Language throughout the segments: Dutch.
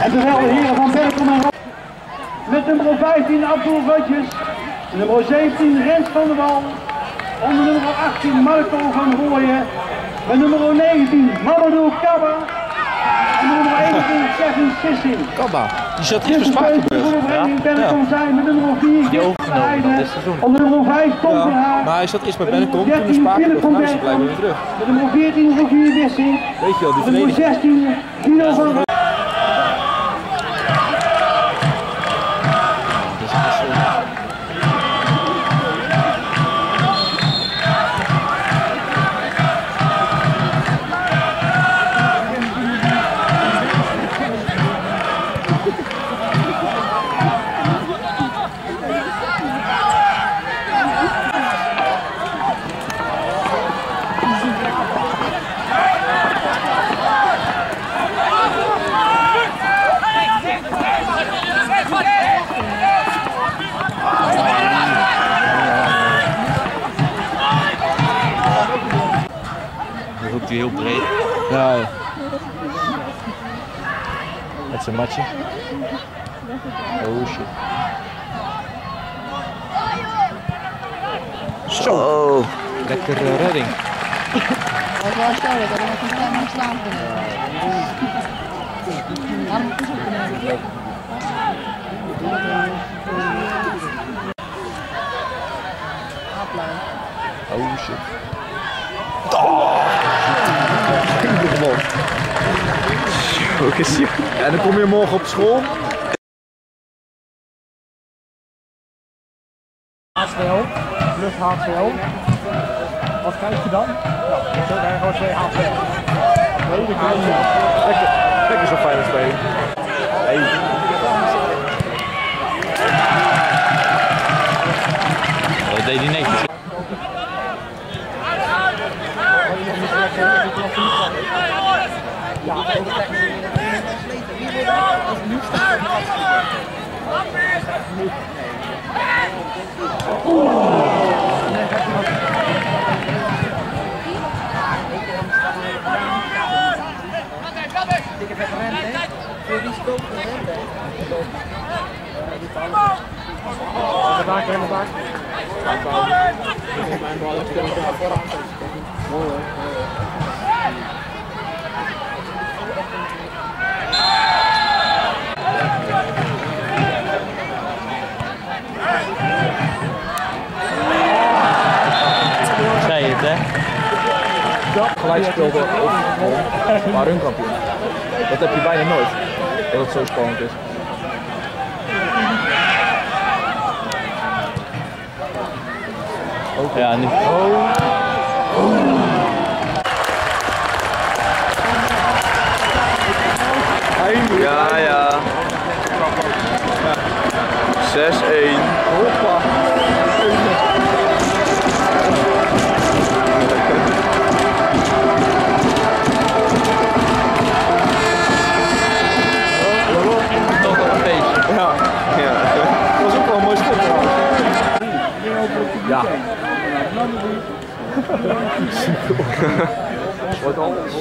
En de helden heren van Bennekom en Roda met nummer 15 Abulai Rogers, nummer 17 Rence van der Wal, onder nummer 18 Marco van Rooijen, met nummer 19 Mamoudou Kaba en nummer 21 Kevin Sissing. Kaba, die zat hier versmaakt in Bennekom zijn met nummer 4 die overgenomen dit seizoen. Onder nummer 5 komt er haar. Maar hij zat eerst bij Bennekom, toen de Spaak was, nu is hij blijkbaar weer terug. Met nummer 14 Ruggier Wissing, met nummer 16 Guido van heel breed. Ja, ja. Met zijn matje. Oh shit. Zo. Oh. Lekkere redding. Dat was zo, dat had ik nog niet slaan kunnen. Oh shit. En dan kom je morgen op school. HCL, plus HCL. Wat krijg je dan? Nou, dan krijg je gewoon 2 HCL. Lekker zo fijn spelen. Dat deed hij netjes. Ja, dat is gelijk speelde of maar hun kampioen. Dat heb je bijna nooit, dat het zo spannend is. Okay. Ja, nu. Oh. Ja, ja. 6-1. Hoppa. Ja. Wat anders.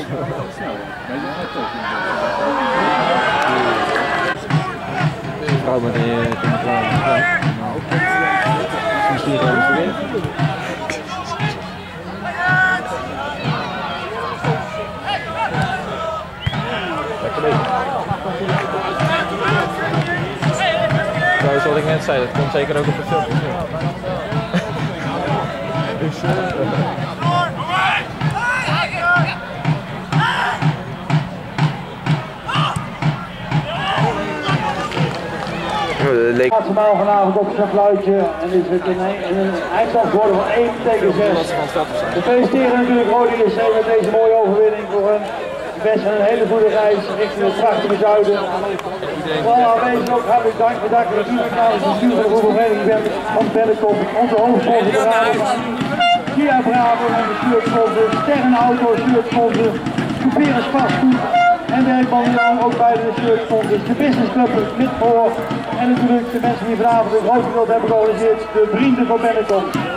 Vrouw met de klaar. Misschien gaan we weer. Lekker bezig. Zoals wat ik net zei, dat komt zeker ook op de film. Is leek... vanavond op zijn fluitje en is het in een eindstand geworden van 1-6. We feliciteren natuurlijk Roda JC met deze mooie overwinning voor hun best en een hele goede reis richting het prachtige zuiden. Voor alle aanwezigen ook hartelijk dank. We danken natuurlijk namens het bestuur van de voetbalvereniging van Bennekom, onze hoofdsponsor Kia Bravo en de stuursponsor, Sterrenauto stuursponsor, Couperus Fastfood en Werkman Milan ook bij de stuursponsors, de businessclub Midvoor en natuurlijk de mensen die vanavond het hoofdbeeld hebben georganiseerd, de vrienden van Bennekom.